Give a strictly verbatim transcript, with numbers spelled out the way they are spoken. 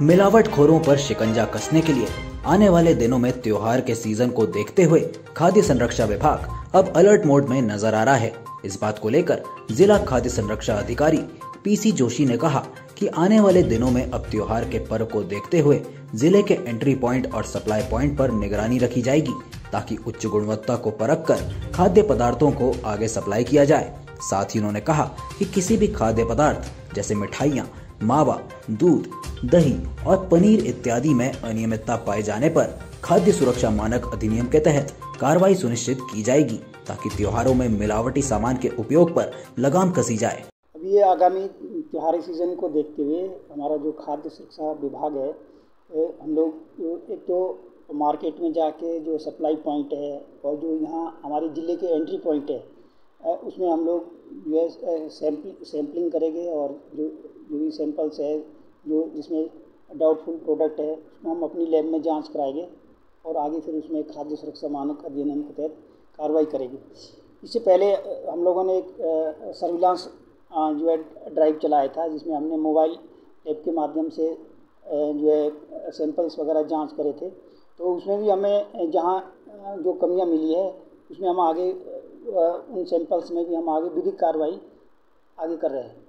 मिलावटखोरों पर शिकंजा कसने के लिए आने वाले दिनों में त्योहार के सीजन को देखते हुए खाद्य संरक्षा विभाग अब अलर्ट मोड में नजर आ रहा है। इस बात को लेकर जिला खाद्य संरक्षा अधिकारी पीसी जोशी ने कहा कि आने वाले दिनों में अब त्योहार के पर्व को देखते हुए जिले के एंट्री पॉइंट और सप्लाई पॉइंट पर निगरानी रखी जाएगी, ताकि उच्च गुणवत्ता को परखकर खाद्य पदार्थों को आगे सप्लाई किया जाए। साथ ही उन्होंने कहा कि किसी भी खाद्य पदार्थ जैसे मिठाइयां, मावा, दूध, दही और पनीर इत्यादि में अनियमितता पाए जाने पर खाद्य सुरक्षा मानक अधिनियम के तहत कार्रवाई सुनिश्चित की जाएगी, ताकि त्योहारों में मिलावटी सामान के उपयोग पर लगाम कसी जाए। अभी ये आगामी त्योहारी सीजन को देखते हुए हमारा जो खाद्य सुरक्षा विभाग है, हम लोग एक तो मार्केट में जाके जो सप्लाई पॉइंट है और जो यहाँ हमारे ज़िले के एंट्री पॉइंट है, उसमें हम लोग जो है सैम्पलिंग सैम्पलिंग करेंगे और जो जो भी सैम्पल्स है, जो जिसमें डाउटफुल प्रोडक्ट है, उसमें हम अपनी लैब में जांच कराएंगे और आगे फिर उसमें खाद्य सुरक्षा मानक अधिनियम के तहत कार्रवाई करेंगे। इससे पहले हम लोगों ने एक सर्विलांस जो है ड्राइव चलाया था, जिसमें हमने मोबाइल ऐप के माध्यम से जो है सैम्पल्स वगैरह जांच करे थे, तो उसमें भी हमें जहाँ जो कमियाँ मिली है, उसमें हम आगे उन सैम्पल्स में भी हम आगे विधिक कार्रवाई आगे कर रहे हैं।